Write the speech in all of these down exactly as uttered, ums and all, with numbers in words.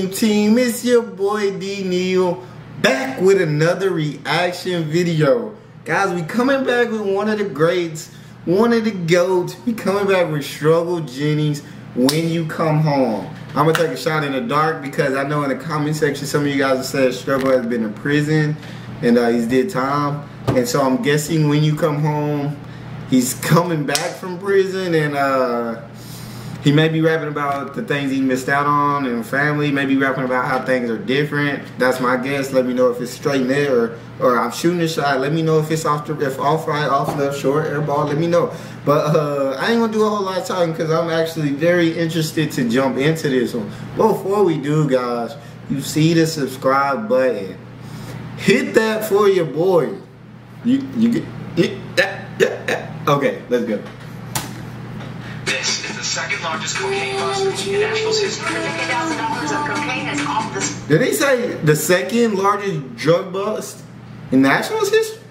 Dream Team, it's your boy D Neal back with another reaction video. Guys, we coming back with one of the greats, one of the goats. We coming back with Struggle Jennings, When You Come Home. I'm gonna take a shot in the dark because I know in the comment section some of you guys have said Struggle has been in prison and uh, he's did time. And so I'm guessing When You Come Home, he's coming back from prison and uh he may be rapping about the things he missed out on and family, maybe rapping about how things are different. That's my guess. Let me know if it's straight in there or, or I'm shooting a shot. Let me know if it's off the, if off right, off left, short, air ball. Let me know. But uh, I ain't gonna do a whole lot of talking because I'm actually very interested to jump into this one. Before we do, guys, you see the subscribe button. Hit that for your boy. You you get hit that, that, that. Okay, let's go. This is the second largest cocaine bust in Nashville's history. fifty thousand dollars of cocaine is off this. Did they say the second largest drug bust in Nashville's history?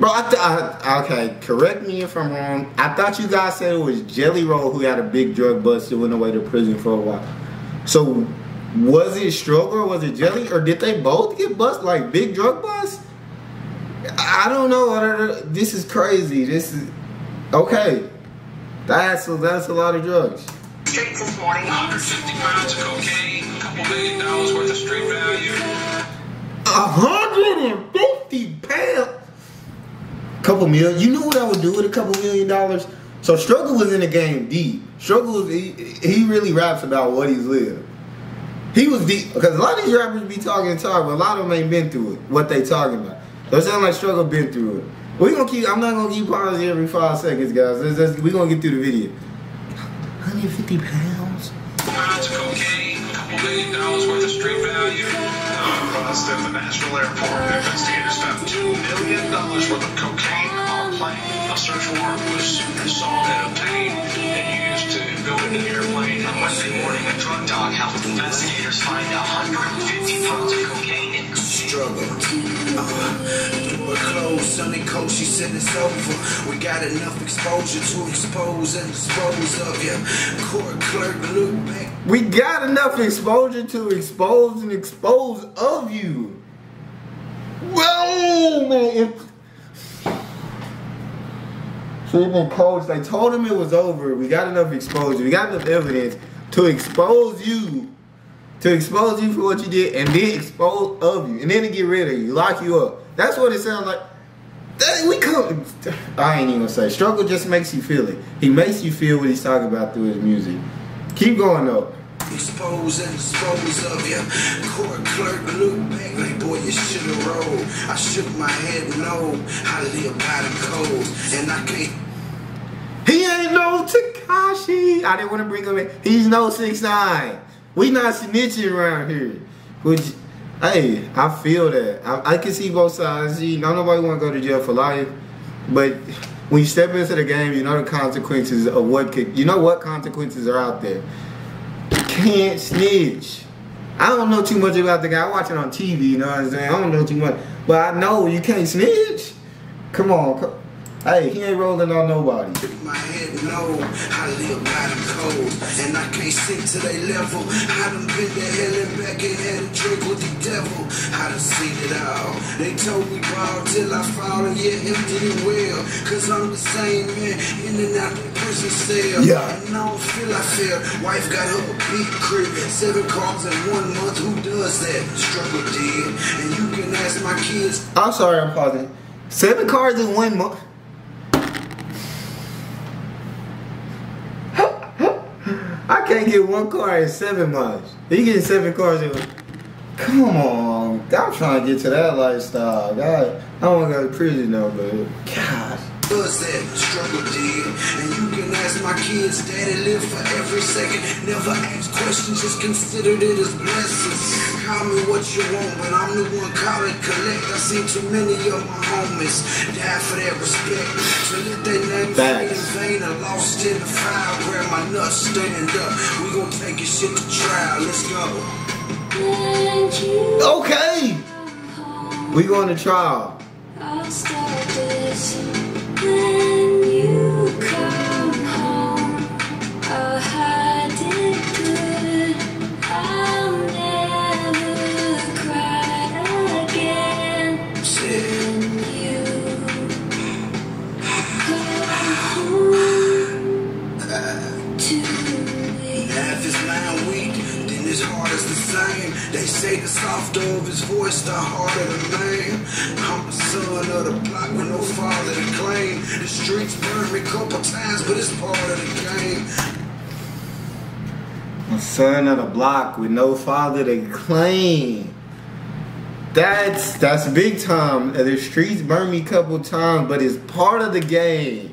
Bro, I thought, I, okay, correct me if I'm wrong. I thought you guys said it was Jelly Roll who had a big drug bust that went away to prison for a while. So, was it Struggle or was it Jelly? Or did they both get bust, like big drug bust? I don't know. This is crazy. This is, okay. That's a, that's a lot of drugs. Streets this morning. one hundred fifty pounds of cocaine, a couple million dollars worth of street value. one hundred fifty pounds? Couple million. You know what I would do with a couple million dollars? So Struggle was in the game deep. Struggle, was, he, he really raps about what he's lived. He was deep. Because a lot of these rappers be talking and talking, but a lot of them ain't been through it, what they talking about. So it sounds like Struggle been through it. We're gonna keep, I'm not gonna keep pausing every five seconds, guys. Let's, let's, we're gonna get through the video. one hundred fifty pounds? Pounds of cocaine, a couple million dollars worth of street value. On bust at the National Airport, investigators found two million dollars worth of cocaine on a plane. A search warrant was sought and obtained and used to go into the airplane. On Wednesday morning, a drug dog helped investigators find one hundred fifty pounds of cocaine in Struggle. Uh, Sunny coach, she said it's over. We got enough exposure to expose and dispose of your court clerk Luke Beck. We got enough exposure to expose and expose of you. Whoa, man. Football coach, they told him it was over. We got enough exposure. We got enough evidence to expose you. To expose you for what you did and then expose of you. And then to get rid of you, lock you up. That's what it sounds like. We come, I ain't even gonna say. Struggle just makes you feel it. He makes you feel what he's talking about through his music. Keep going though. Expose and dispose of you. Court clerk Luke Bagley, boy, you should have rolled. I shook my head no. I live by the cold, and I can't. He ain't no Tekashi. I didn't want to bring him in. He's no six nine. We not snitching around here. Which. Hey, I feel that. I, I can see both sides. See, not nobody want to go to jail for life, but when you step into the game, you know the consequences of what could. You know what consequences are out there. You can't snitch. I don't know too much about the guy. I watch it on T V. You know what I'm saying? I don't know too much, but I know you can't snitch. Come on. Come. Hey, he ain't rolling on nobody. My head no, I live by the cold, and I can't sink to their level. I done been to hell and back and had a drink with the devil. I done seen it all. They told me ball till I fall and yeah, empty the well. Cause I'm the same man in and out the prison cell. Yeah. And I don't feel I feel. Wife got her a big crib, seven cars in one month. Who does that? Struggle did. And you can ask my kids. I'm sorry, I'm pausing. Seven cars in one month. I can't get one car in seven months. He getting seven cars in. Come on, I'm trying to get to that lifestyle. God, I don't want to go to prison though, but God. Does that struggle did, and you can ask my kids. Daddy live for every second. Never ask questions, just considered it as blessings. Call me what you want, but I'm the one call and collect. I see too many of my homies die for their respect. So let their name fade in vain. I lost in the fire, grab my nuts, stand up. We gon' take your shit to trial. Let's go. Okay, we going to trial. I'll start this when you come home. I'll hide it good. I'll stove, his voice the heart of the name. I'm the son of the block with no father to claim. The streets burned me couple times, but it's part of the game. I'm son of the block with no father to claim. That's that's big time. The streets burned me couple times, but it's part of the game.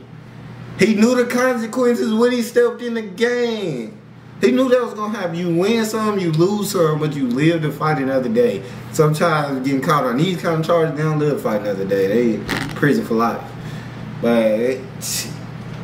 He knew the consequences when he stepped in the game. He knew that was gonna happen. You win some, you lose some, but you live to fight another day. Sometimes getting caught on these kind of charges, they don't live to fight another day. They prison for life. But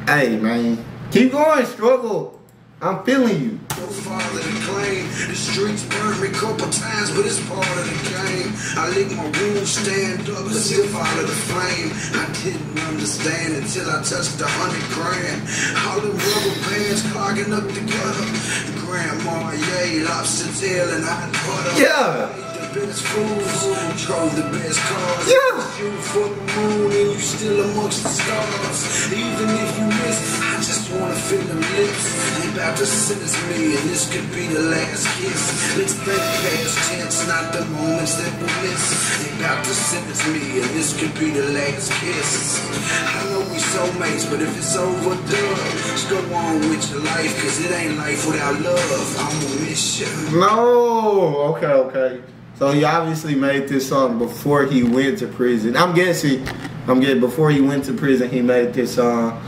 hey, man, keep going, Struggle. I'm feeling you. No father to claim. The streets burned me couple times, but it's part of the game. I lick my wounds, stand up, and still follow the flame. I didn't understand until I touched the hundred grand. All the rubber bands clogging up the gutter. Grandma, yay, lobster tail, and hot butter. Yeah. Best fools, drove the best cars. Yeah. You fuck the moon and you still amongst the stars. Even if you miss, I just wanna feel them lips. They about to sentence me and this could be the last kiss. Let's think past tense, not the moments that we miss. They about to sentence me and this could be the last kiss. I know we soulmates, but if it's overdone, just go on with your life, cause it ain't life without love. I'ma miss you. No, okay, okay. So he obviously made this song before he went to prison. I'm guessing, I'm guessing before he went to prison, he made this song.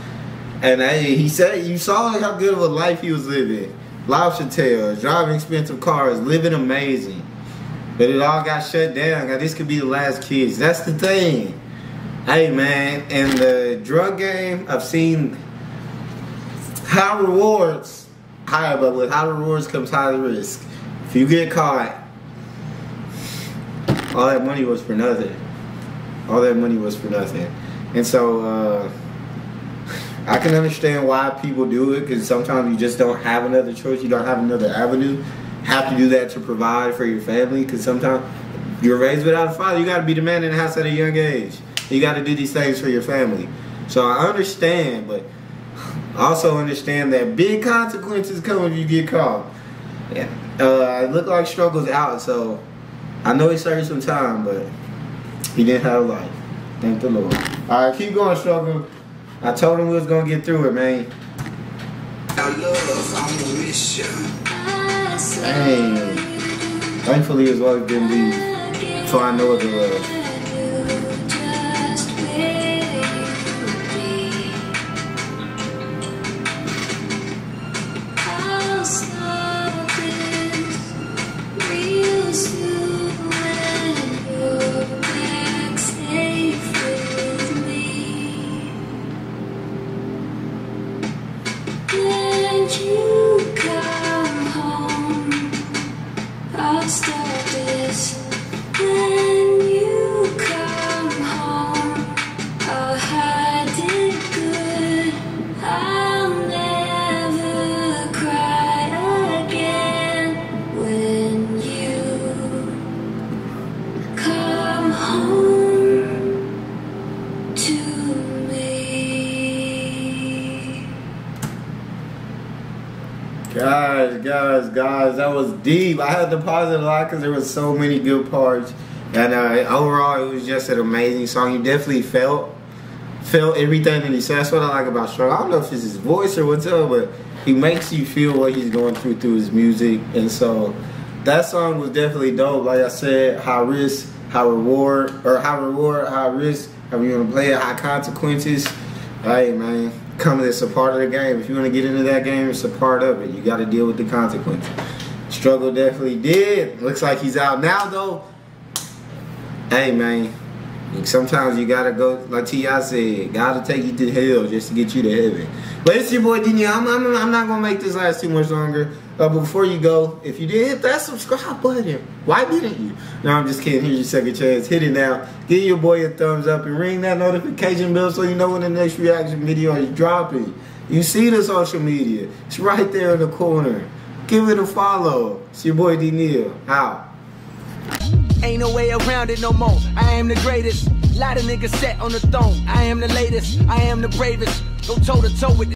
And hey, he said, you saw how good of a life he was living. Lobster tails, driving expensive cars, living amazing. But it all got shut down. Now this could be the last kiss. That's the thing. Hey man, in the drug game, I've seen high rewards, higher, but with high rewards comes high risk. If you get caught, all that money was for nothing. All that money was for nothing. And so, uh, I can understand why people do it, because sometimes you just don't have another choice. You don't have another avenue. Have to do that to provide for your family, because sometimes you're raised without a father. You got to be the man in the house at a young age. You got to do these things for your family. So I understand, but also understand that big consequences come if you get caught. Yeah. Uh, it looked like Struggle's out, so I know he served some time, but he didn't have life. Thank the Lord. All right, keep going, Struggle. I told him we was gonna get through it, man. I love, I'm a mission. Dang. Thankfully, his wife didn't leave, so I know it's love. Guys, guys, guys, that was deep. I had to pause it a lot because there was so many good parts. And uh, overall, it was just an amazing song. You definitely felt, felt everything in it. So that's what I like about Struggle. I don't know if it's his voice or what's up, but he makes you feel what he's going through through his music. And so that song was definitely dope. Like I said, high risk, high reward, or high reward, high risk. However you want to play it, high consequences. Hey, man. Coming, it's a part of the game. If you want to get into that game, it's a part of it. You got to deal with the consequences. Struggle definitely did. Looks like he's out now, though. Hey, man. Sometimes you got to go, like T I said, got to take you to hell just to get you to heaven. But it's your boy, D N A. I'm, I'm, I'm not going to make this last too much longer. Uh, but before you go, if you did hit that subscribe button, why didn't you? No, I'm just kidding. Here's your second chance. Hit it now. Give your boy a thumbs up and ring that notification bell so you know when the next reaction video is dropping. You see the social media. It's right there in the corner. Give it a follow. It's your boy, D N A. Out. Ain't no way around it no more. I am the greatest. Lot of niggas set on the throne. I am the latest. I am the bravest. Go toe to toe with